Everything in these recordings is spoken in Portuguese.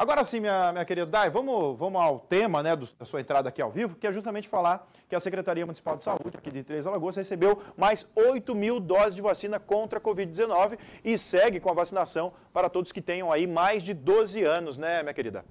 Agora sim, minha querida Dai, vamos ao tema, né, da sua entrada aqui ao vivo, que é justamente falar que a Secretaria Municipal de Saúde aqui de Três Lagoas recebeu mais 8 mil doses de vacina contra a Covid-19 e segue com a vacinação para todos que tenham aí mais de 12 anos, né, minha querida?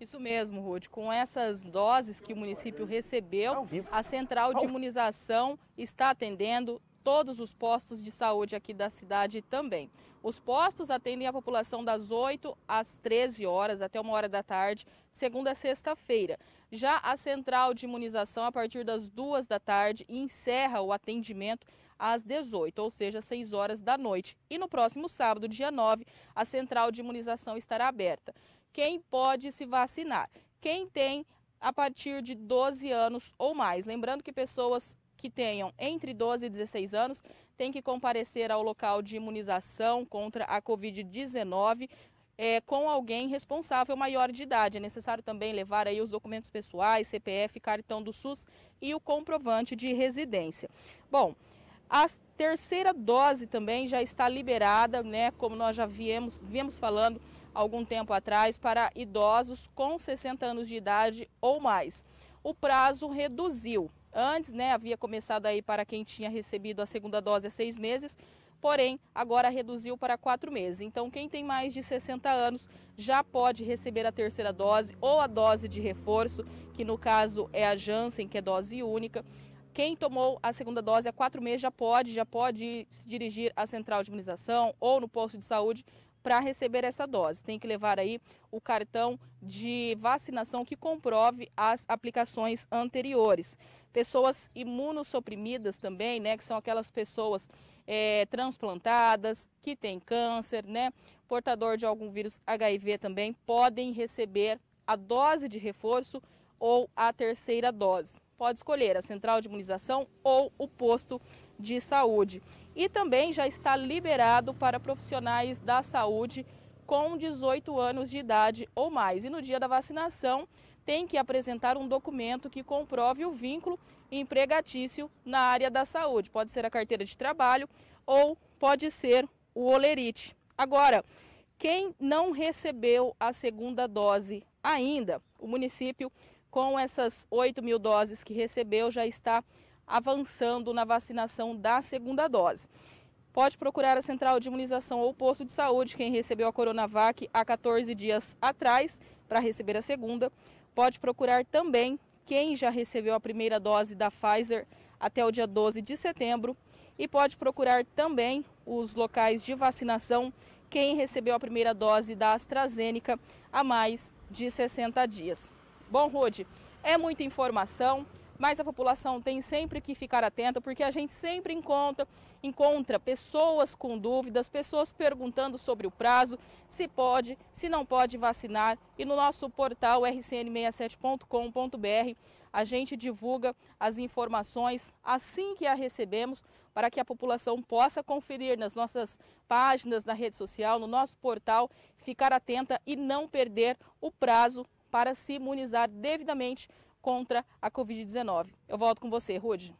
Isso mesmo, Rude. Com essas doses que o município recebeu, a central de imunização está atendendo todos os postos de saúde aqui da cidade também. Os postos atendem a população das 8 às 13 horas, até 13h, segunda a sexta-feira. Já a central de imunização, a partir das 14h, encerra o atendimento às 18h, ou seja, às 18h. E no próximo sábado, dia 9, a central de imunização estará aberta. Quem pode se vacinar? Quem tem a partir de 12 anos ou mais. Lembrando que pessoas que tenham entre 12 e 16 anos têm que comparecer ao local de imunização contra a Covid-19 com alguém responsável maior de idade. É necessário também levar aí os documentos pessoais, CPF, cartão do SUS e o comprovante de residência. Bom, a terceira dose também já está liberada, né? Como nós já viemos falando algum tempo atrás, para idosos com 60 anos de idade ou mais. O prazo reduziu. Antes, né, havia começado aí para quem tinha recebido a segunda dose há 6 meses, porém, agora reduziu para 4 meses. Então, quem tem mais de 60 anos já pode receber a terceira dose ou a dose de reforço, que no caso é a Janssen, que é dose única. Quem tomou a segunda dose há 4 meses já pode se dirigir à central de imunização ou no posto de saúde para receber essa dose. Tem que levar aí o cartão de vacinação que comprove as aplicações anteriores. Pessoas imunossuprimidas também, né, que são aquelas pessoas transplantadas, que têm câncer, né, portador de algum vírus HIV também, podem receber a dose de reforço ou a terceira dose. Pode escolher a central de imunização ou o posto de saúde. E também já está liberado para profissionais da saúde com 18 anos de idade ou mais. E no dia da vacinação, tem que apresentar um documento que comprove o vínculo empregatício na área da saúde. Pode ser a carteira de trabalho ou pode ser o olerite. Agora, quem não recebeu a segunda dose ainda, o município, com essas 8 mil doses que recebeu, já está avançando na vacinação da segunda dose. Pode procurar a central de imunização ou posto de saúde, quem recebeu a Coronavac há 14 dias atrás, para receber a segunda. Pode procurar também quem já recebeu a primeira dose da Pfizer até o dia 12 de setembro. E pode procurar também os locais de vacinação quem recebeu a primeira dose da AstraZeneca há mais de 60 dias. Bom, Rude, é muita informação, mas a população tem sempre que ficar atenta, porque a gente sempre encontra pessoas com dúvidas, pessoas perguntando sobre o prazo, se pode, se não pode vacinar. E no nosso portal rcn67.com.br a gente divulga as informações assim que a recebemos, para que a população possa conferir nas nossas páginas, na rede social, no nosso portal, ficar atenta e não perder o prazo para se imunizar devidamente contra a Covid-19. Eu volto com você, Rude.